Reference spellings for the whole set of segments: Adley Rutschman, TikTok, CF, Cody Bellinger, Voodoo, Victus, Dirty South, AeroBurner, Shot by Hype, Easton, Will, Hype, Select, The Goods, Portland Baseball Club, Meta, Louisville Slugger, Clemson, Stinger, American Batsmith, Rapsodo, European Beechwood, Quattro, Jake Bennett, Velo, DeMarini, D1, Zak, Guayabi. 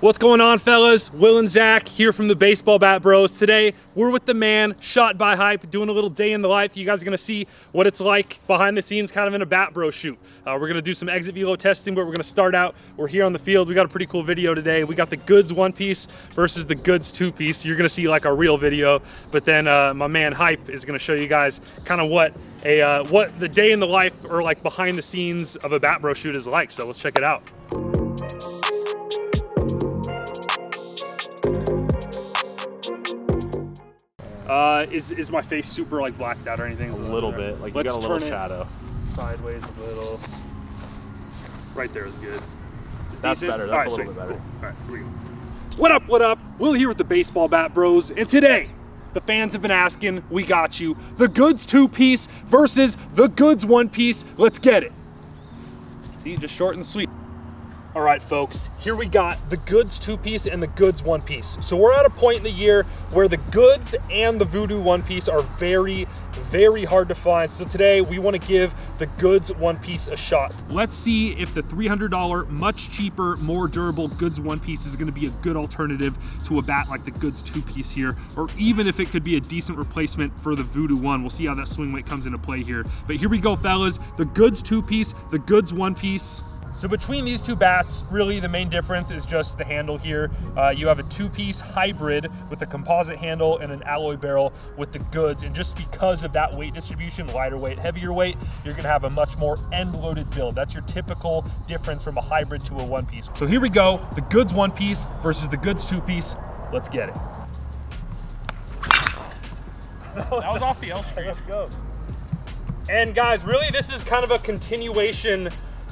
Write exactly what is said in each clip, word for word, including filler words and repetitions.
What's going on, fellas? Will and Zach here from the Baseball Bat Bros. Today, we're with the man, Shot by Hype, doing a little day in the life. You guys are gonna see what it's like behind the scenes, kind of in a Bat Bro shoot. Uh, we're gonna do some exit velo testing, but we're gonna start out. We're here on the field. We got a pretty cool video today. We got the goods one piece versus the goods two piece. You're gonna see like a real video, but then uh, my man Hype is gonna show you guys kind of what a uh, what the day in the life or like behind the scenes of a Bat Bro shoot is like. So let's check it out. Uh, is, is my face super like blacked out or anything? A little bit, like you got a little shadow. Sideways a little. Right there is good. That's better, that's a little bit better. All right, here we go. What up, what up? Will here with the Baseball Bat Bros. And today, the fans have been asking, we got you. The goods two piece versus the goods one piece. Let's get it. See, just short and sweet. All right, folks, here we got the goods two-piece and the goods one-piece. So we're at a point in the year where the goods and the Voodoo one-piece are very, very hard to find. So today we want to give the goods one-piece a shot. Let's see if the three hundred dollar, much cheaper, more durable goods one-piece is going to be a good alternative to a bat like the goods two-piece here, or even if it could be a decent replacement for the Voodoo one. We'll see how that swing weight comes into play here. But here we go, fellas, the goods two-piece, the goods one-piece. So between these two bats, really the main difference is just the handle here. Uh, you have a two-piece hybrid with a composite handle and an alloy barrel with the goods. And just because of that weight distribution, lighter weight, heavier weight, you're gonna have a much more end-loaded build. That's your typical difference from a hybrid to a one-piece. So here we go, the goods one-piece versus the goods two-piece. Let's get it. That was off the L screen. Let's go. And guys, really this is kind of a continuation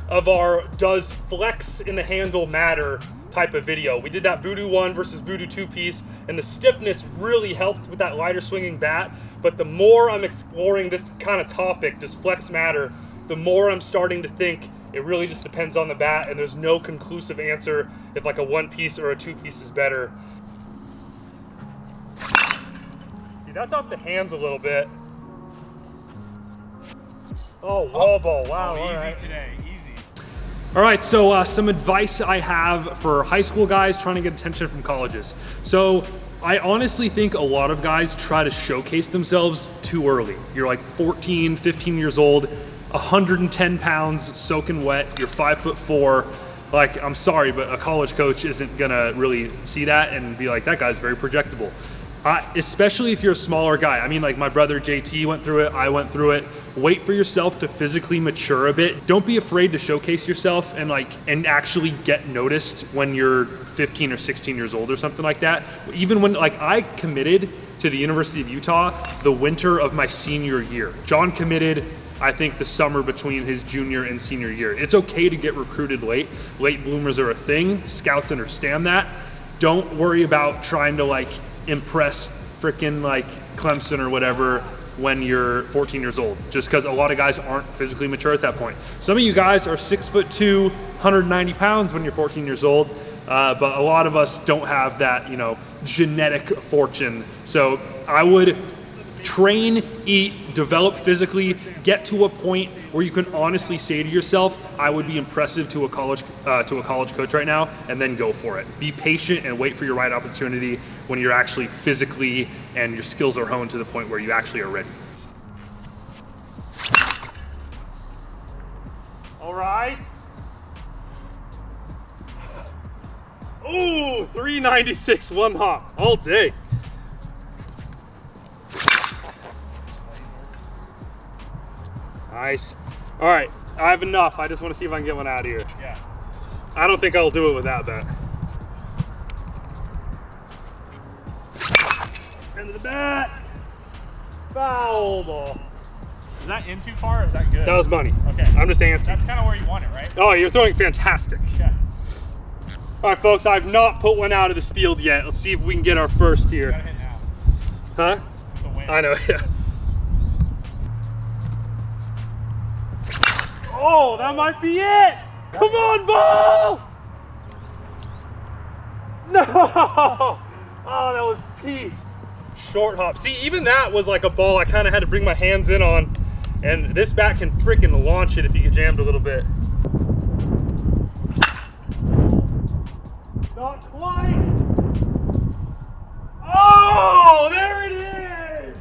of our does flex in the handle matter type of video. We did that Voodoo one versus Voodoo two piece, and the stiffness really helped with that lighter swinging bat. But the more I'm exploring this kind of topic, does flex matter, the more I'm starting to think it really just depends on the bat, and there's no conclusive answer if like a one piece or a two piece is better. See, that's off the hands a little bit. Oh, wobble, wow. Oh, easy right. today. All right, so uh, some advice I have for high school guys trying to get attention from colleges. So I honestly think a lot of guys try to showcase themselves too early. You're like fourteen, fifteen years old, one hundred ten pounds, soaking wet, you're five foot four. Like, I'm sorry, but a college coach isn't gonna really see that and be like, that guy's very projectable. Uh, especially if you're a smaller guy. I mean, like my brother J T went through it, I went through it. Wait for yourself to physically mature a bit. Don't be afraid to showcase yourself and like, and actually get noticed when you're fifteen or sixteen years old or something like that. Even when, like, I committed to the University of Utah the winter of my senior year. John committed, I think, the summer between his junior and senior year. It's okay to get recruited late. Late bloomers are a thing. Scouts understand that. Don't worry about trying to like, impress freaking like Clemson or whatever when you're fourteen years old, just because a lot of guys aren't physically mature at that point. Some of you guys are six foot two, one hundred ninety pounds when you're fourteen years old, uh, but a lot of us don't have that, you know, genetic fortune. So I would train, eat, develop physically, get to a point where you can honestly say to yourself, I would be impressive to a college uh, to a college coach right now, and then go for it. Be patient and wait for your right opportunity when you're actually physically and your skills are honed to the point where you actually are ready. All right. Ooh, three ninety-six, one hop all day. Nice. All right, I have enough. I just want to see if I can get one out of here. Yeah. I don't think I'll do it without that. End of the bat. Foul ball. Is that in too far or is that good? That was money. Okay. I'm just antsy. That's kind of where you want it, right? Oh, you're throwing fantastic. Yeah. All right, folks, I've not put one out of this field yet. Let's see if we can get our first here. You gotta hit now. Huh? It's a win. I know, yeah. Oh, that might be it! Come on, ball! No! Oh, that was pieced. Short hop. See, even that was like a ball I kind of had to bring my hands in on, and this bat can freaking launch it if you get jammed a little bit. Not quite. Oh, there it is.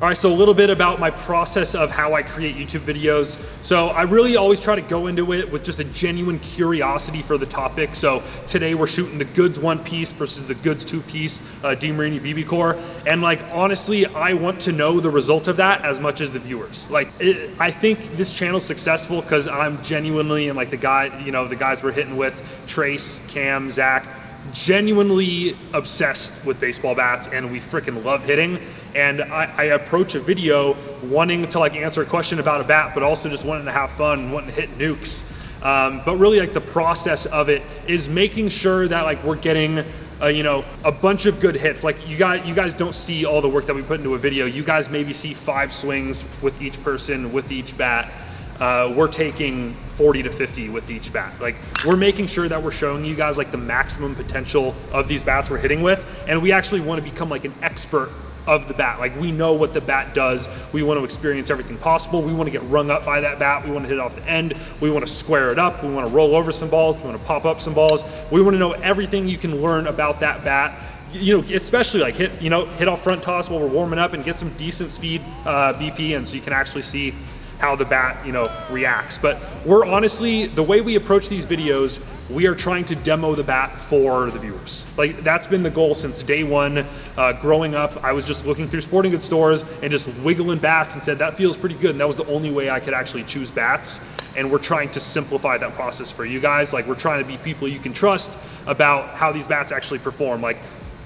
All right, so a little bit about my process of how I create YouTube videos. So I really always try to go into it with just a genuine curiosity for the topic. So today we're shooting the goods one piece versus the goods two piece uh, DeMarini B B core. And like, honestly, I want to know the result of that as much as the viewers. Like, it, I think this channel's successful because I'm genuinely, and like the guy, you know, the guys we're hitting with, Trace, Cam, Zach, genuinely obsessed with baseball bats, and we freaking love hitting. And I, I approach a video wanting to like answer a question about a bat, but also just wanting to have fun and wanting to hit nukes. Um, but really like the process of it is making sure that like we're getting Uh, you know, a bunch of good hits. Like you guys, you guys don't see all the work that we put into a video. You guys maybe see five swings with each person, with each bat. Uh, we're taking forty to fifty with each bat. Like we're making sure that we're showing you guys like the maximum potential of these bats we're hitting with. And we actually want to become like an expert of the bat. Like we know what the bat does. We want to experience everything possible. We want to get rung up by that bat. We want to hit it off the end. We want to square it up. We want to roll over some balls. We want to pop up some balls. We want to know everything you can learn about that bat. You know, especially like hit, you know, hit off front toss while we're warming up and get some decent speed uh, B P, and so you can actually see how the bat, you know, reacts. But we're honestly, the way we approach these videos, we are trying to demo the bat for the viewers. Like that's been the goal since day one. Uh, growing up, I was just looking through sporting goods stores and just wiggling bats and said, that feels pretty good. And that was the only way I could actually choose bats. And we're trying to simplify that process for you guys. Like we're trying to be people you can trust about how these bats actually perform. Like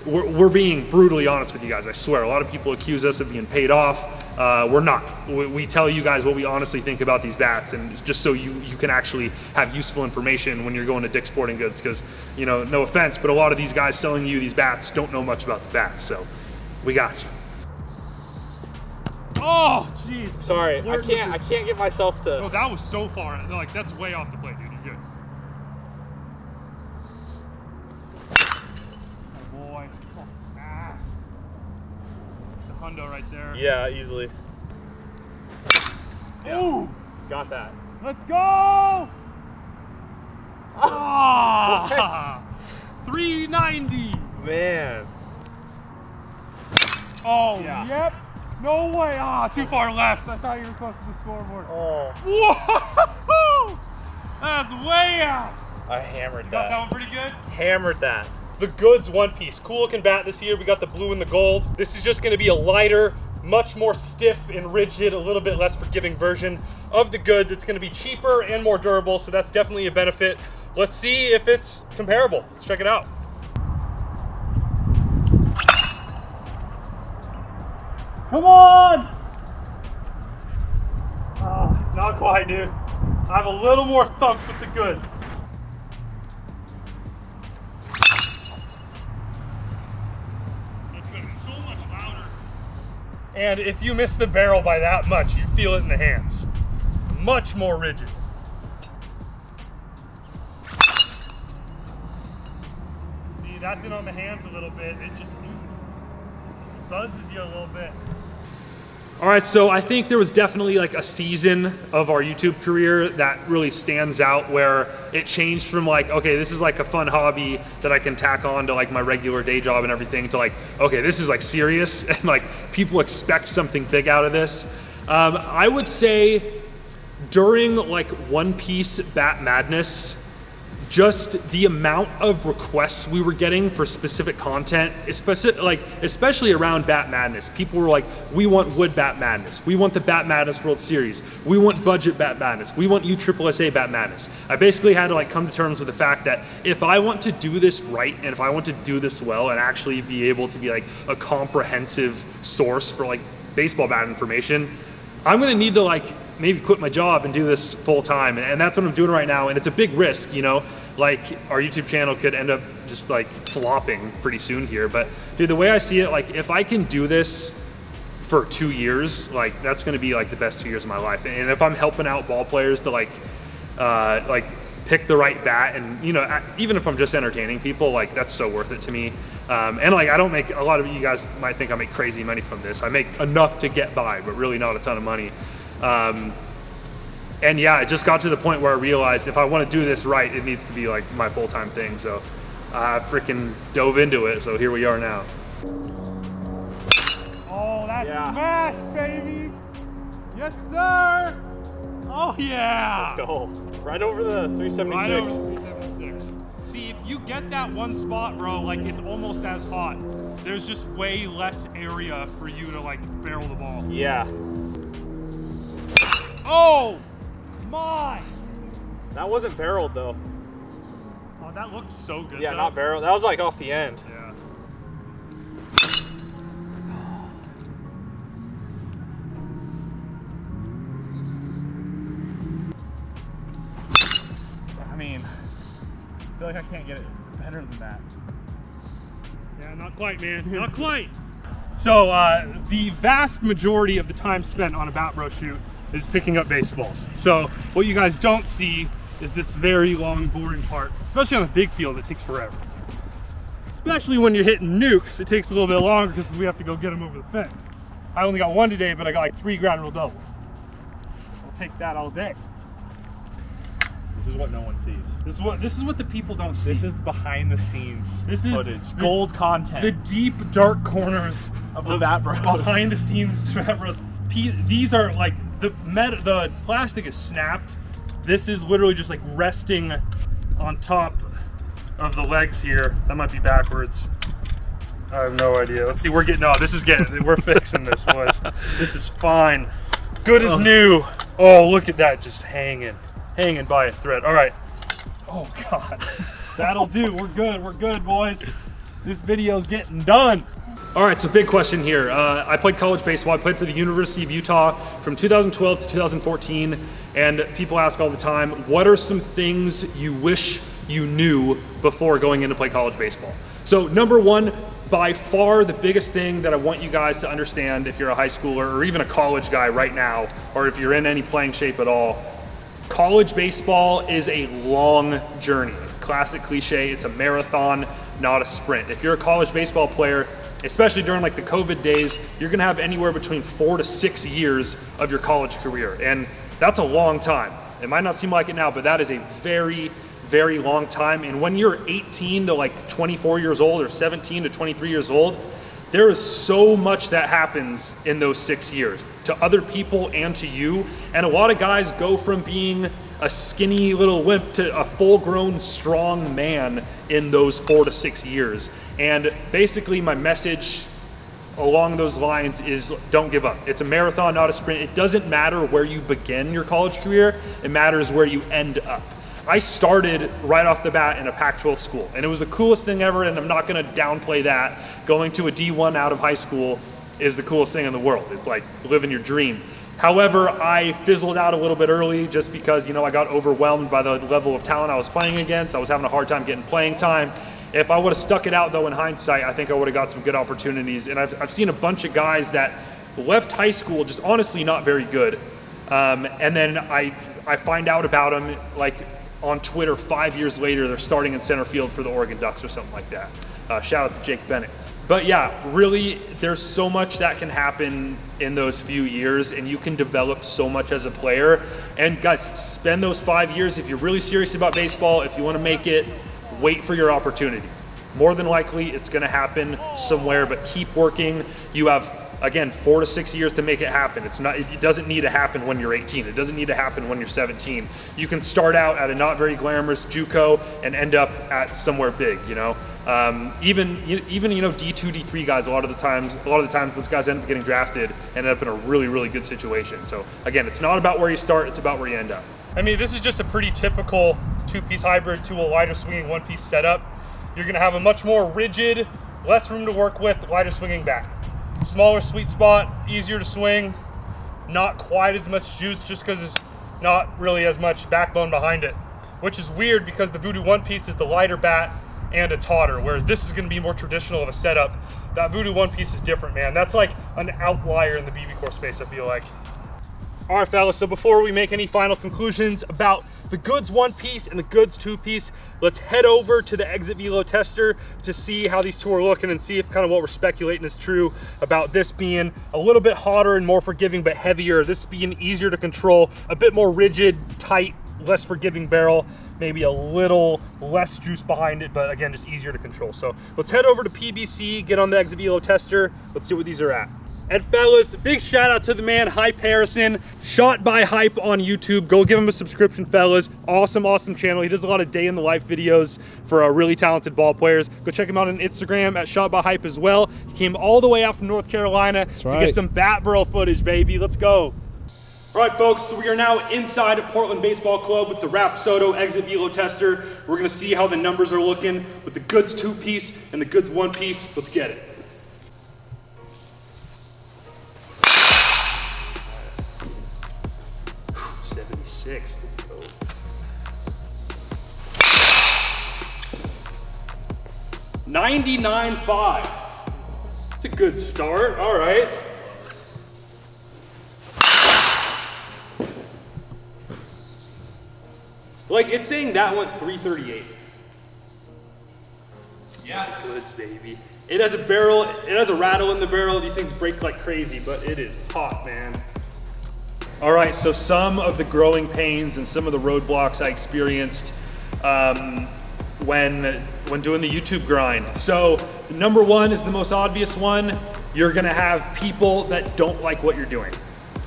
we're, we're being brutally honest with you guys, I swear. A lot of people accuse us of being paid off. Uh, we're not. We, we tell you guys what we honestly think about these bats, and just so you, you can actually have useful information when you're going to Dick's Sporting Goods, because, you know, no offense, but a lot of these guys selling you these bats don't know much about the bats, so we got you. Oh, jeez. Sorry, Lord I can't Lord. I can't get myself to... Oh, that was so far. Like, that's way off the plate, dude. You're good. Hundo right there. Yeah, easily. Yeah. Ooh! Got that. Let's go! Ah! three ninety! Man. Oh, yeah. Yep. No way. Ah, too far left. I thought you were close to the scoreboard. Oh. Whoa! That's way out. I hammered that. Got that one pretty good? Hammered that. The goods one piece, cool looking bat this year. We got the blue and the gold. This is just gonna be a lighter, much more stiff and rigid, a little bit less forgiving version of the goods. It's gonna be cheaper and more durable, so that's definitely a benefit. Let's see if it's comparable. Let's check it out. Come on! Uh, not quite, dude. I have a little more thump with the goods. And if you miss the barrel by that much, you feel it in the hands. Much more rigid. See, that's in on the hands a little bit. It just buzzes you a little bit. All right, so I think there was definitely like a season of our YouTube career that really stands out where it changed from like, okay, this is like a fun hobby that I can tack on to like my regular day job and everything, to like, okay, this is like serious and like people expect something big out of this. Um, I would say during like One Piece Bat Madness, just the amount of requests we were getting for specific content, especially, like, especially around Bat Madness. People were like, we want Wood Bat Madness. We want the Bat Madness World Series. We want Budget Bat Madness. We want U S S S A Bat Madness. I basically had to like come to terms with the fact that if I want to do this right, and if I want to do this well and actually be able to be like a comprehensive source for like baseball bat information, I'm gonna need to like maybe quit my job and do this full time. And that's what I'm doing right now. And it's a big risk, you know, like our YouTube channel could end up just like flopping pretty soon here. But dude, the way I see it, like if I can do this for two years, like that's gonna be like the best two years of my life. And if I'm helping out ball players to like, uh, like pick the right bat, and you know, even if I'm just entertaining people, like that's so worth it to me. Um, and like, I don't make, a lot of you guys might think I make crazy money from this. I make enough to get by, but really not a ton of money. Um, And yeah, it just got to the point where I realized if I want to do this right, it needs to be like my full-time thing. So I freaking dove into it. So here we are now. Oh, that's yeah. smash, baby. Yes, sir. Oh, yeah. Let's go. Right over the three seventy-six. Right over three seventy-six. See, if you get that one spot, bro, like it's almost as hot. There's just way less area for you to like barrel the ball. Yeah. Oh, my. That wasn't barreled, though. Oh, that looked so good. Yeah, though. Not barreled. That was like off the end. Yeah. I mean, I feel like I can't get it better than that. Yeah, not quite, man. Not quite. So uh, the vast majority of the time spent on a Bat Bro shoot is picking up baseballs. So what you guys don't see is this very long, boring part, especially on the big field, it takes forever. Especially when you're hitting nukes, it takes a little bit longer because we have to go get them over the fence. I only got one today, but I got like three ground rule doubles. I'll take that all day. This is what no one sees. This is what this is what the people don't see. This is behind the scenes this footage. Is gold content. The deep, dark corners of the Bat Bros. Behind the scenes Bat Bros. These are like, the meta, the plastic is snapped. This is literally just like resting on top of the legs here. That might be backwards. I have no idea. Let's see, we're getting, no, this is getting, we're fixing this, boys. This is fine. Good as new. Oh, look at that, just hanging. Hanging by a thread. All right. Oh, God. That'll do. We're good. We're good, boys. This video's getting done. All right, so big question here. Uh, I played college baseball. I played for the University of Utah from two thousand twelve to two thousand fourteen. And people ask all the time, what are some things you wish you knew before going in to play college baseball? So number one, by far the biggest thing that I want you guys to understand if you're a high schooler or even a college guy right now, or if you're in any playing shape at all, college baseball is a long journey. Classic cliche, it's a marathon, not a sprint. If you're a college baseball player, especially during like the COVID days, you're gonna have anywhere between four to six years of your college career. And that's a long time. It might not seem like it now, but that is a very, very long time. And when you're eighteen to like twenty-four years old or seventeen to twenty-three years old, there is so much that happens in those six years to other people and to you. And a lot of guys go from being a skinny little wimp to a full-grown strong man in those four to six years. And basically my message along those lines is don't give up. It's a marathon, not a sprint. It doesn't matter where you begin your college career. It matters where you end up. I started right off the bat in a Pac twelve school, and it was the coolest thing ever, and I'm not gonna downplay that. Going to a D one out of high school is the coolest thing in the world. It's like living your dream. However, I fizzled out a little bit early just because, you know, I got overwhelmed by the level of talent I was playing against. I was having a hard time getting playing time. If I would've stuck it out though in hindsight, I think I would've got some good opportunities. And I've, I've seen a bunch of guys that left high school just honestly not very good. Um, and then I, I find out about them like, on Twitter five years later, they're starting in center field for the Oregon Ducks or something like that. Uh, shout out to Jake Bennett. But yeah, really, there's so much that can happen in those few years, and you can develop so much as a player. And guys, spend those five years. If you're really serious about baseball, if you wanna make it, wait for your opportunity. More than likely, it's gonna happen somewhere, but keep working. You have, again, four to six years to make it happen. It's not, it doesn't need to happen when you're eighteen. It doesn't need to happen when you're seventeen. You can start out at a not very glamorous JUCO and end up at somewhere big, you know? Um, even, even, you know, D two, D three guys, a lot of the times, a lot of the times those guys end up getting drafted and end up in a really, really good situation. So again, it's not about where you start, it's about where you end up. I mean, this is just a pretty typical two-piece hybrid to a lighter swinging one-piece setup. You're gonna have a much more rigid, less room to work with, lighter swinging back. Smaller sweet spot, easier to swing, not quite as much juice just because it's not really as much backbone behind it, which is weird because the Voodoo One Piece is the lighter bat and a totter, whereas this is going to be more traditional of a setup. That Voodoo One Piece is different, man. That's like an outlier in the B B Core space, I feel like. All right, fellas, so before we make any final conclusions about the goods one piece and the goods two piece, let's head over to the exit velo tester to see how these two are looking and see if kind of what we're speculating is true about this being a little bit hotter and more forgiving, but heavier, this being easier to control, a bit more rigid, tight, less forgiving barrel, maybe a little less juice behind it, but again, just easier to control. So let's head over to P B C, get on the exit velo tester. Let's see what these are at. And fellas, big shout out to the man, Hype Harrison, Shot by Hype on YouTube. Go give him a subscription, fellas. Awesome, awesome channel. He does a lot of day in the life videos for uh, really talented ball players. Go check him out on Instagram at Shot by Hype as well. He came all the way out from North Carolina That's right. to get some bat barrel footage, baby. Let's go. All right, folks, so we are now inside of Portland Baseball Club with the Rapsodo exit velo tester. We're gonna see how the numbers are looking with the goods two piece and the goods one piece. Let's get it. Six, let's go. ninety-nine point five. It's a good start, all right. Like, it's saying that went three thirty-eight. Yeah. Goods, baby. It has a barrel, it has a rattle in the barrel. These things break like crazy, but it is hot, man. All right, so some of the growing pains and some of the roadblocks I experienced um, when, when doing the YouTube grind. So number one is the most obvious one. You're gonna have people that don't like what you're doing.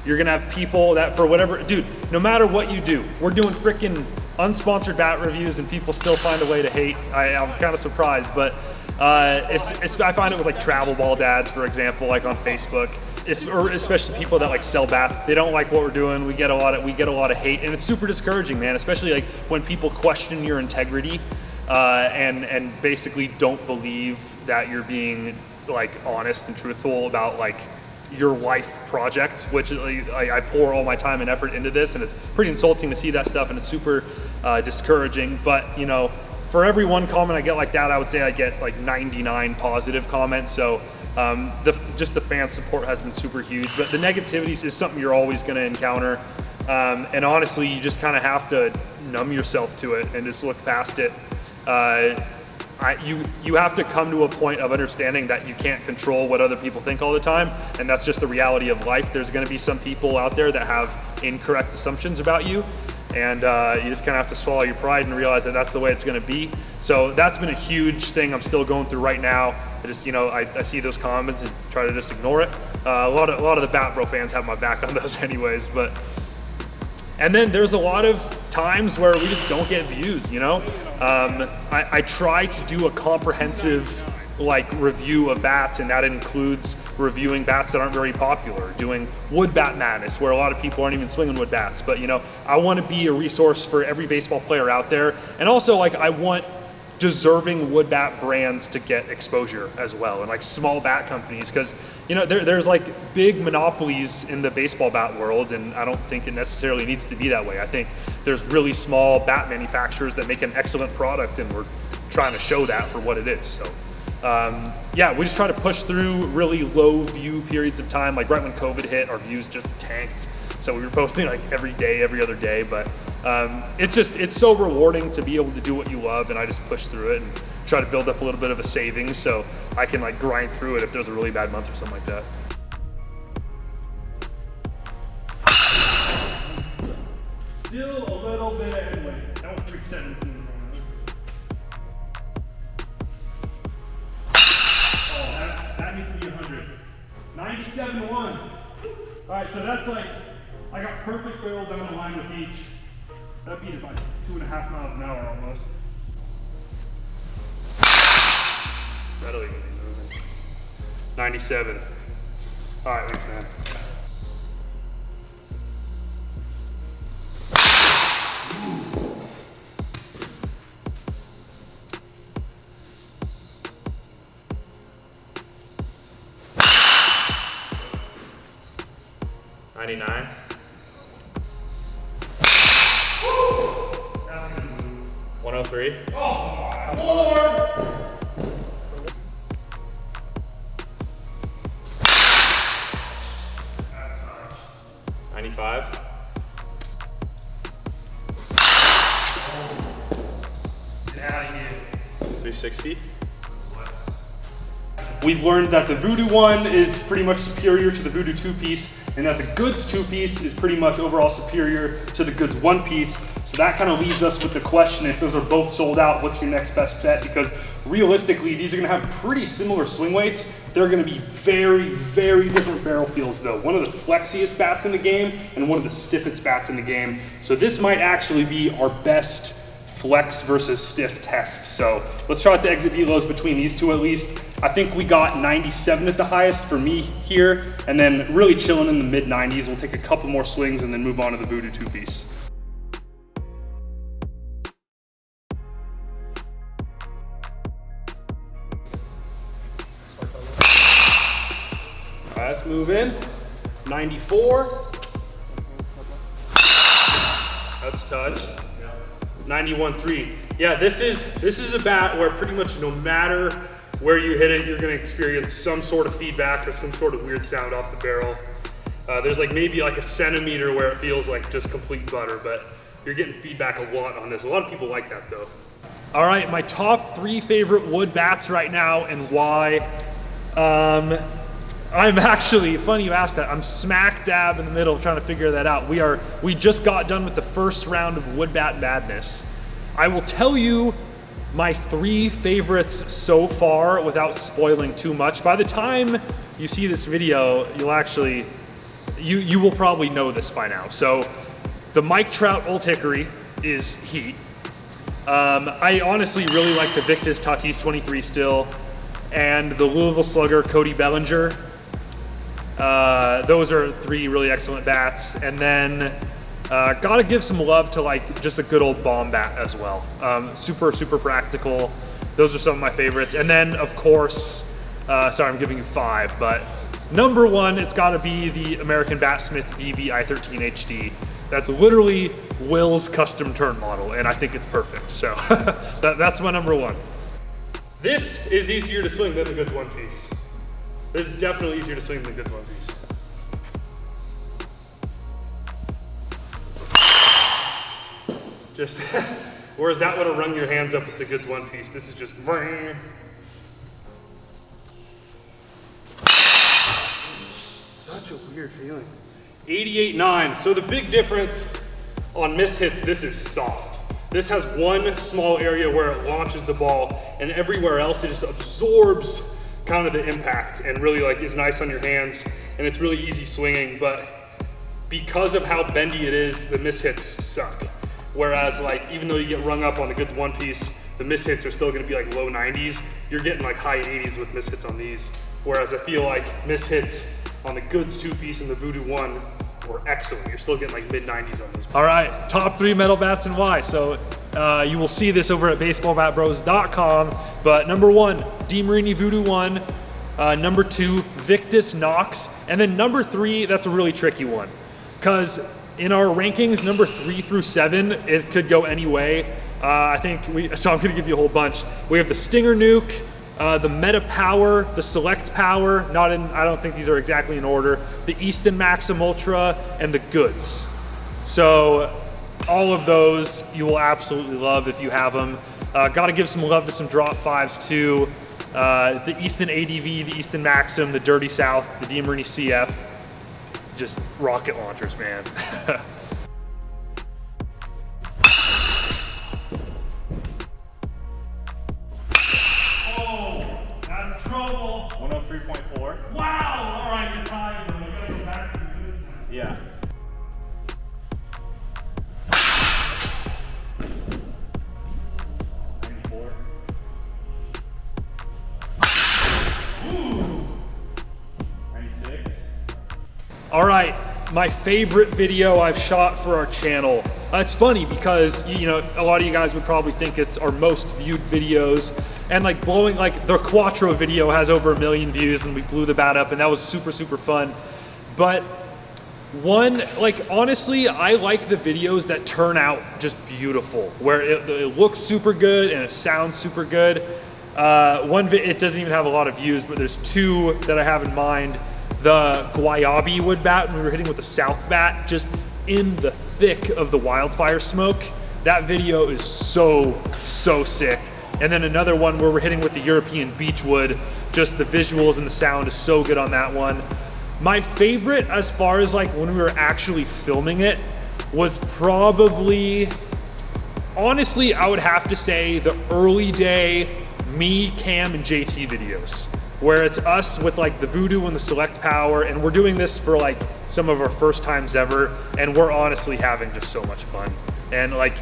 You're gonna have people that for whatever, dude, no matter what you do, we're doing freaking unsponsored bat reviews and people still find a way to hate. I, I'm kind of surprised, but uh, it's, it's, I find it with like travel ball dads, for example, like on Facebook. It's, or especially people that like sell bats, they don't like what we're doing. We get a lot of we get a lot of hate, and it's super discouraging, man. Especially like when people question your integrity uh, and and basically don't believe that you're being like honest and truthful about like your life projects. Which like, I, I pour all my time and effort into this, and it's pretty insulting to see that stuff, and it's super uh, discouraging. But you know, for every one comment I get like that, I would say I get like ninety-nine positive comments. So. Um, the, just the fan support has been super huge, but the negativity is something you're always gonna encounter. Um, and honestly, you just kind of have to numb yourself to it and just look past it. Uh, I, you, you have to come to a point of understanding that you can't control what other people think all the time. And that's just the reality of life. There's gonna be some people out there that have incorrect assumptions about you. And uh, you just kind of have to swallow your pride and realize that that's the way it's gonna be. So that's been a huge thing I'm still going through right now. I just, you know, I, I see those comments and try to just ignore it. Uh, a lot of a lot of the Bat Bro fans have my back on those anyways, but. And then there's a lot of times where we just don't get views, you know? Um, I, I try to do a comprehensive like review of bats, and that includes reviewing bats that aren't very popular, doing wood bat madness where a lot of people aren't even swinging wood bats. But you know, I want to be a resource for every baseball player out there. And also like I want deserving wood bat brands to get exposure as well, and like small bat companies, because you know there, there's like big monopolies in the baseball bat world, and I don't think it necessarily needs to be that way. I think there's really small bat manufacturers that make an excellent product, and we're trying to show that for what it is. So um yeah, we just try to push through really low view periods of time. Like right when COVID hit, our views just tanked, so we were posting like every day, every other day. But um it's just it's so rewarding to be able to do what you love, and I just push through it and try to build up a little bit of a savings so I can like grind through it if there's a really bad month or something like that. Still a little bit anyway. That was three seventeen. That needs to be one hundred. ninety-seven point one. All right, so that's like, I got perfect barrel down the line with each. That beat it by two and a half miles an hour almost. That'll even be moving. ninety-seven. All right, thanks, man. ninety-nine. one oh three. Oh, my Lord. That's ninety-five. five. Get out of here. three sixty. We've learned that the Voodoo one is pretty much superior to the Voodoo two piece, and that the Goods two piece is pretty much overall superior to the Goods one piece. So that kind of leaves us with the question, if those are both sold out, what's your next best bet? Because realistically, these are gonna have pretty similar swing weights. They're gonna be very, very different barrel feels though. One of the flexiest bats in the game and one of the stiffest bats in the game. So this might actually be our best flex versus stiff test. So let's try out the exit velos between these two at least. I think we got ninety-seven at the highest for me here, and then really chilling in the mid nineties. We'll take a couple more swings and then move on to the Voodoo two piece. Let's move in. ninety-four. That's touched. ninety-one three. Yeah, this is this is a bat where pretty much no matter where you hit it, you're going to experience some sort of feedback or some sort of weird sound off the barrel. Uh, there's like maybe like a centimeter where it feels like just complete butter, but you're getting feedback a lot on this. A lot of people like that though. All right, my top three favorite wood bats right now and why. Um, I'm actually, funny you asked that, I'm smack dab in the middle of trying to figure that out. We are, we just got done with the first round of Wood Bat Madness. I will tell you my three favorites so far without spoiling too much. By the time you see this video, you'll actually, you, you will probably know this by now. So the Mike Trout Old Hickory is heat. Um, I honestly really like the Victus Tatis twenty-three still, and the Louisville Slugger Cody Bellinger. Uh, those are three really excellent bats. And then uh, gotta give some love to like just a good old bomb bat as well. Um, super, super practical. Those are some of my favorites. And then of course, uh, sorry, I'm giving you five, but number one, it's gotta be the American Batsmith B B I thirteen H D. That's literally Will's custom turn model, and I think it's perfect. So that, that's my number one. This is easier to swing than the Goods one piece. This is definitely easier to swing than the Goods one piece. Just, whereas that would have rung your hands up with the Goods one piece, this is just. Such a weird feeling. eighty-eight nine, so the big difference on miss hits, this is soft. This has one small area where it launches the ball, and everywhere else it just absorbs kind of the impact and really like is nice on your hands, and it's really easy swinging, but because of how bendy it is, the mishits suck. Whereas like, even though you get rung up on the Goods one piece, the mishits are still gonna be like low nineties. You're getting like high eighties with mishits on these. Whereas I feel like mishits on the Goods two piece and the Voodoo one were excellent. You're still getting like mid nineties on those. All right, top three metal bats and why. So uh, you will see this over at baseball bat bros dot com, but number one, DeMarini Voodoo one, uh, number two, Victus Knox, and then number three, that's a really tricky one. Cause in our rankings, number three through seven, it could go any way. Uh, I think we, so I'm gonna give you a whole bunch. We have the Stinger Nuke, Uh, the Meta Power, the Select Power, not in, I don't think these are exactly in order, the Easton Maxim Ultra, and the Goods. So all of those you will absolutely love if you have them. Uh, gotta give some love to some drop fives too. Uh, the Easton A D V, the Easton Maxim, the Dirty South, the DeMarini C F, just rocket launchers, man. one oh three point four. Wow! All right, you're tired, but we gotta get back to the Goods now. Yeah. ninety-four. Ooh. ninety-six. All right, my favorite video I've shot for our channel. Uh, it's funny because, you know, a lot of you guys would probably think it's our most viewed videos. And like blowing, like the Quattro video has over a million views and we blew the bat up, and that was super, super fun. But one, like honestly, I like the videos that turn out just beautiful, where it, it looks super good and it sounds super good. Uh, one, it doesn't even have a lot of views, but there's two that I have in mind. the Guayabi wood bat when we were hitting with the south bat, just in the thick of the wildfire smoke. That video is so, so sick. And then another one where we're hitting with the European Beechwood, just the visuals and the sound is so good on that one. My favorite, as far as like when we were actually filming it, was probably, honestly, I would have to say the early day me, Cam, and J T videos, where it's us with like the Voodoo and the Select power, and we're doing this for like some of our first times ever, and we're honestly having just so much fun. And like,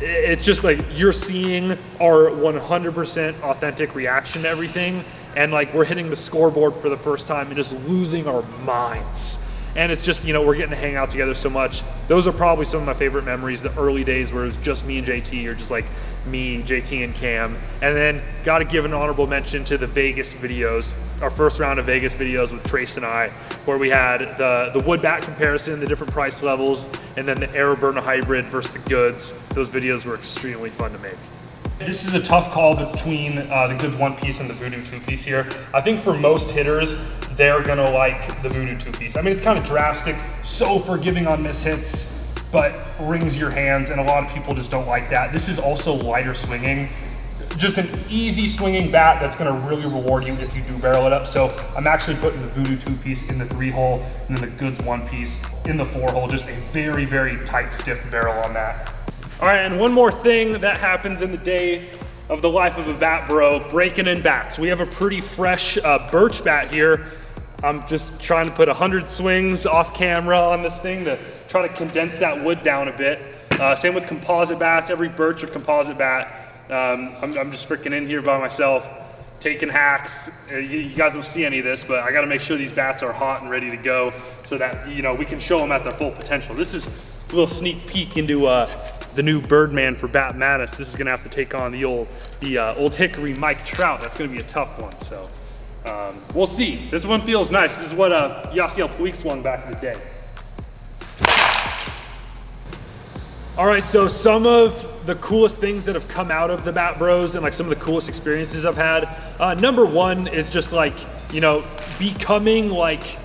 it's just like, you're seeing our one hundred percent authentic reaction to everything, and like we're hitting the scoreboard for the first time and just losing our minds. And it's just, you know, we're getting to hang out together so much. Those are probably some of my favorite memories, the early days where it was just me and J T, or just like me, J T, and Cam. And then gotta give an honorable mention to the Vegas videos, our first round of Vegas videos with Trace and I, where we had the, the wood bat comparison, the different price levels, and then the AeroBurner hybrid versus the goods. Those videos were extremely fun to make. This is a tough call between uh, the goods one piece and the Voodoo two piece here. I think for most hitters, they're gonna like the Voodoo two piece. I mean, it's kind of drastic, so forgiving on miss hits, but rings your hands, and a lot of people just don't like that. This is also lighter swinging. Just an easy swinging bat that's gonna really reward you if you do barrel it up. So I'm actually putting the Voodoo two piece in the three hole, and then the goods one piece in the four hole, just a very, very tight, stiff barrel on that. All right, and one more thing that happens in the day of the life of a bat bro, breaking in bats. We have a pretty fresh uh, birch bat here. I'm just trying to put one hundred swings off camera on this thing to try to condense that wood down a bit. Uh, same with composite bats, every birch or composite bat. Um, I'm, I'm just freaking in here by myself, taking hacks. You, you guys don't see any of this, but I gotta make sure these bats are hot and ready to go so that, you know, we can show them at their full potential. This is a little sneak peek into uh, the new Birdman for Bat Mattis. This is gonna have to take on the old the uh, Old Hickory Mike Trout. That's gonna be a tough one, so um, we'll see. This one feels nice. This is what uh, Yasiel Puig swung back in the day. All right, so some of the coolest things that have come out of the Bat Bros and like some of the coolest experiences I've had. Uh, number one is just like, you know, becoming like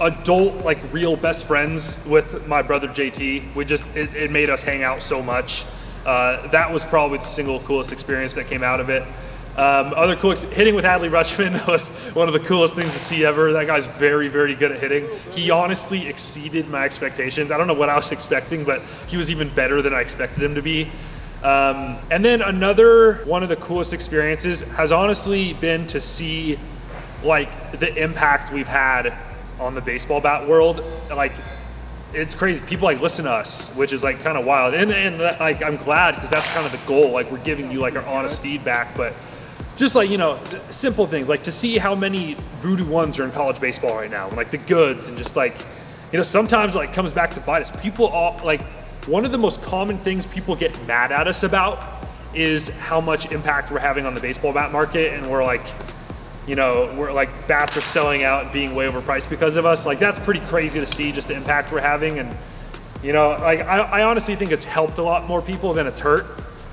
adult, like real best friends with my brother J T. We just, it, it made us hang out so much. Uh, that was probably the single coolest experience that came out of it. Um, other cool, hitting with Adley Rutschman was one of the coolest things to see ever. That guy's very, very good at hitting. He honestly exceeded my expectations. I don't know what I was expecting, but he was even better than I expected him to be. Um, and then another one of the coolest experiences has honestly been to see like the impact we've had on the baseball bat world. Like, it's crazy. People like listen to us, which is like kind of wild. And, and like, I'm glad, because that's kind of the goal. Like, we're giving you like our honest feedback, but just like, you know, simple things. Like to see how many Voodoo ones are in college baseball right now, and like the goods, and just like, you know, sometimes like comes back to bite us. People all, like, one of the most common things people get mad at us about is how much impact we're having on the baseball bat market. And we're like, you know, we're like, bats are selling out and being way overpriced because of us. Like, that's pretty crazy to see, just the impact we're having. And, you know, like, I, I honestly think it's helped a lot more people than it's hurt.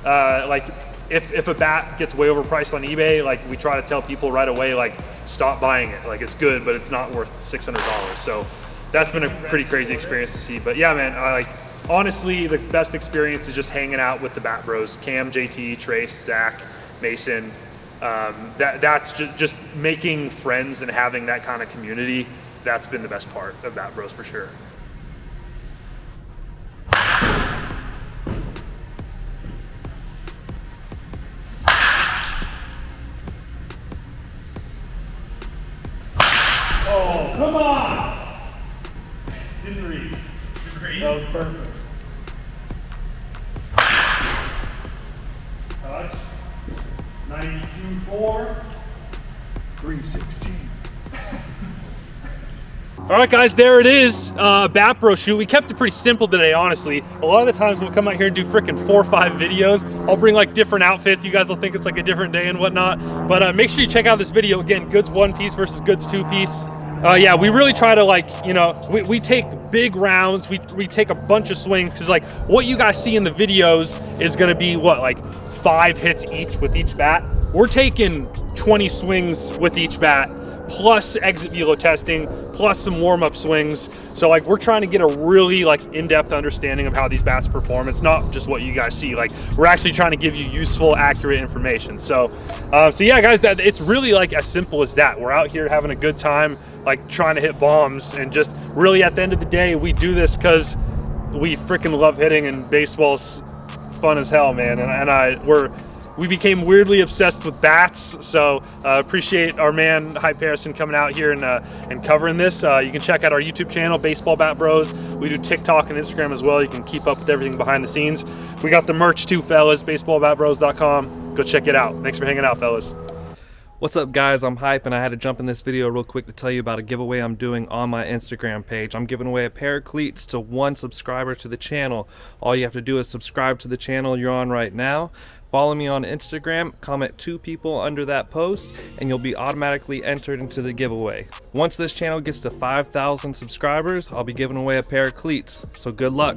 Uh, like, if, if a bat gets way overpriced on eBay, like, we try to tell people right away, like, stop buying it. Like, it's good, but it's not worth six hundred dollars. So that's been a pretty crazy experience to see. But yeah, man, I, like, honestly, the best experience is just hanging out with the Bat Bros. Cam, J T, Trace, Zach, Mason. Um, that, that's just, just making friends and having that kind of community. That's been the best part of Bat Bros for sure. Oh, come on! Didn't read. Didn't read? That was perfect. Touch. ninety-two four. three sixteen. All right, guys, there it is. Uh, Bat Bro shoot. We kept it pretty simple today, honestly. A lot of the times we'll come out here and do freaking four or five videos. I'll bring like different outfits. You guys will think it's like a different day and whatnot. But uh, make sure you check out this video. Again, goods one piece versus goods two piece. Uh, yeah, we really try to like, you know, we, we take big rounds. We, we take a bunch of swings, because like what you guys see in the videos is going to be what, like five hits each with each bat. We're taking twenty swings with each bat, plus exit velo testing, plus some warm-up swings. So like we're trying to get a really like in-depth understanding of how these bats perform. It's not just what you guys see. Like we're actually trying to give you useful, accurate information. So, uh, so yeah, guys, that it's really like as simple as that. We're out here having a good time, like trying to hit bombs, and just really at the end of the day, we do this because we freaking love hitting, and baseball's fun as hell, man. And, and I we're we became weirdly obsessed with bats, so uh, appreciate our man Hype Harrison coming out here and uh, and covering this. Uh, you can check out our YouTube channel, Baseball Bat Bros. We do TikTok and Instagram as well. You can keep up with everything behind the scenes. We got the merch too, fellas. baseball bat bros dot com. Go check it out. Thanks for hanging out, fellas. What's up, guys? I'm Hype, and I had to jump in this video real quick to tell you about a giveaway I'm doing on my Instagram page. I'm giving away a pair of cleats to one subscriber to the channel. All you have to do is subscribe to the channel you're on right now. Follow me on Instagram, comment two people under that post, and you'll be automatically entered into the giveaway. Once this channel gets to five thousand subscribers, I'll be giving away a pair of cleats, so good luck.